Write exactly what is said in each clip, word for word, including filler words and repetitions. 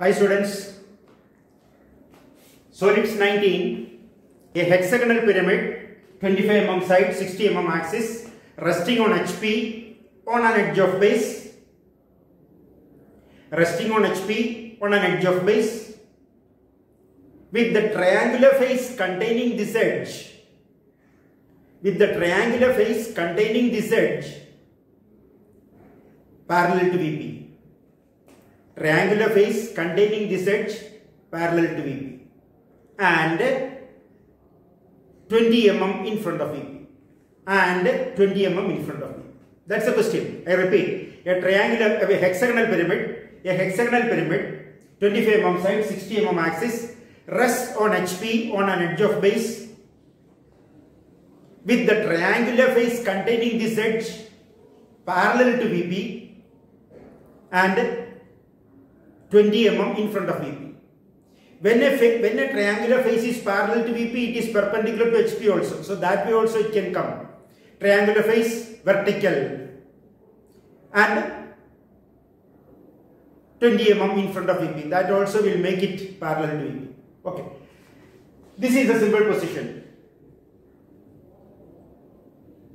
Hi students, so it's nineteen, a hexagonal pyramid, twenty-five millimeter side, sixty millimeter axis, resting on H P on an edge of base, resting on H P on an edge of base, with the triangular face containing this edge, with the triangular face containing this edge parallel to V P. Triangular face containing this edge parallel to V P and twenty millimeter in front of V P and twenty millimeter in front of V P. That's the question. I repeat, a triangular, a hexagonal pyramid, a hexagonal pyramid, twenty-five millimeter side, sixty millimeter axis, rests on H P on an edge of base with the triangular face containing this edge parallel to V P and twenty millimeter in front of V P. When a when a triangular face is parallel to V P, it is perpendicular to H P also. So that way also it can come. Triangular face vertical and twenty millimeter in front of V P. That also will make it parallel to V P. Okay. This is the simple position.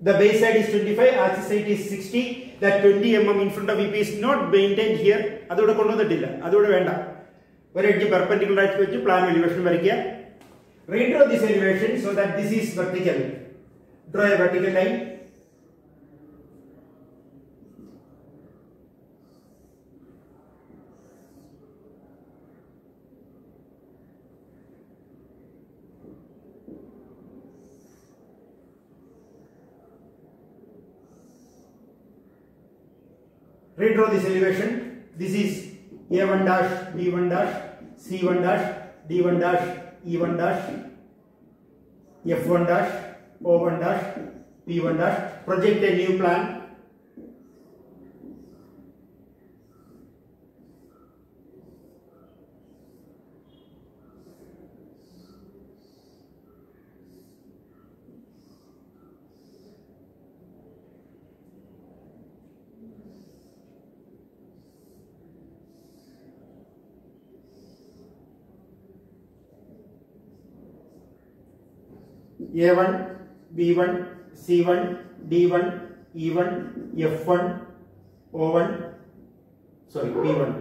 The base side is twenty-five, axis side is sixty. That twenty millimeter in front of V P is not maintained here. That would have come to the dilla. That would have ended. Where it is perpendicular to plan elevation. Redraw this elevation so that this is vertical. Draw a vertical line. Redraw this elevation. This is A one dash, B one dash, C one dash, D one dash, E one dash, F one dash, O one dash, P one dash. Project a new plan. A one, B one, C one, D one, E one, F one, O one, sorry, P one.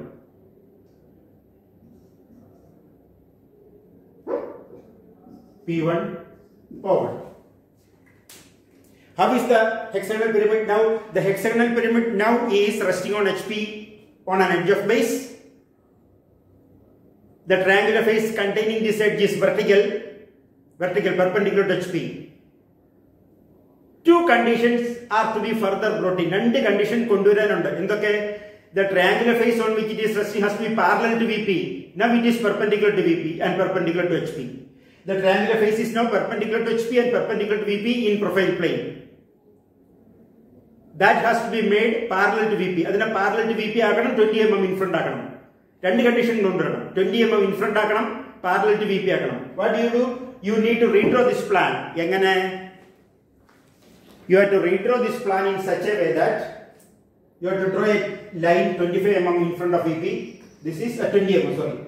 P one, O one. How is the hexagonal pyramid now? The hexagonal pyramid now is resting on H P on an edge of base. The triangular face containing this edge is vertical. Vertical perpendicular to H P. Two conditions are to be further brought in. And the condition konduranundu. In the case, the triangular face on which it is resting has to be parallel to V P. Now it is perpendicular to V P and perpendicular to H P. The triangular face is now perpendicular to H P and perpendicular to V P in profile plane. That has to be made parallel to V P. Adana parallel to V P aganam twenty millimeter in front aganam. Two conditions konduranundu. twenty millimeter in front aganam, parallel to V P aganam. What do you do? You need to redraw this plan. Yangane? You have to redraw this plan in such a way that you have to draw a line twenty-five millimeter in front of V P. This is a twenty millimeter, sorry.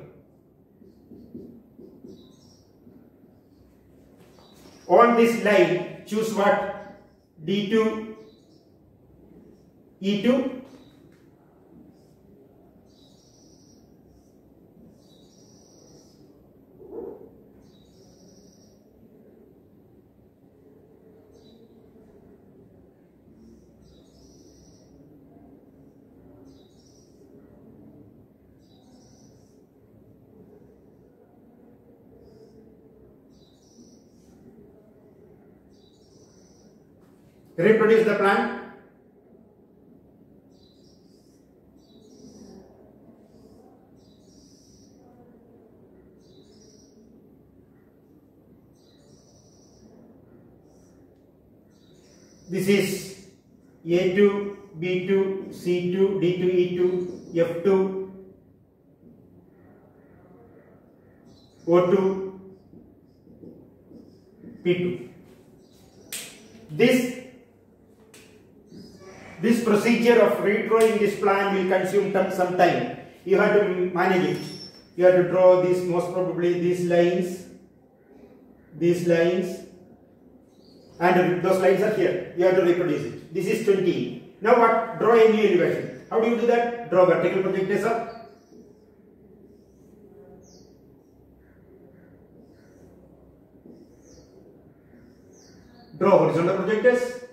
On this line, choose what? D two, E two, reproduce the plan. This is A two, B two, C two, D two, E two, F two, O two, P two. This This procedure of redrawing this plan will consume some time. You have to manage it. You have to draw these, most probably these lines, these lines, and those lines are here. You have to reproduce it. This is twenty. Now what? Draw a new elevation. How do you do that? Draw vertical projectors up. Draw horizontal projectors.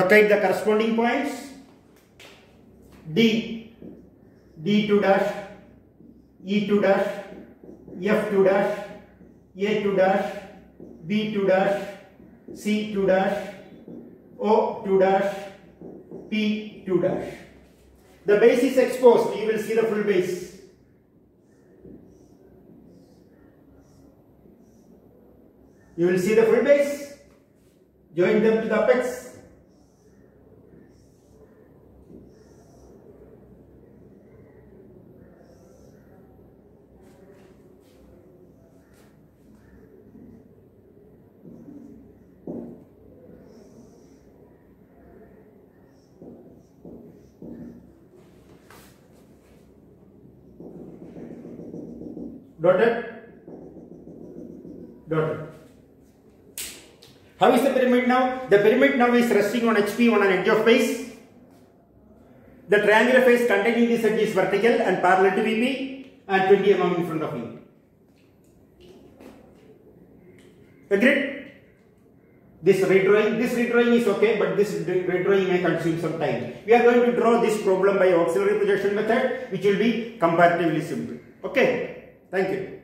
Locate the corresponding points. D, D two dash, E two dash, F two dash, A two dash, B two dash, C two dash, O two dash, P two dash. The base is exposed. You will see the full base. You will see the full base. Join them to the apex. Dotted, dotted. How is the pyramid now? The pyramid now is resting on H P on an edge of face. The triangular face containing this edge is vertical and parallel to V P and twenty millimeters in front of me. Agreed? This redrawing, this redrawing is okay, but this redrawing may consume some time. We are going to draw this problem by auxiliary projection method, which will be comparatively simple. Okay? Thank you.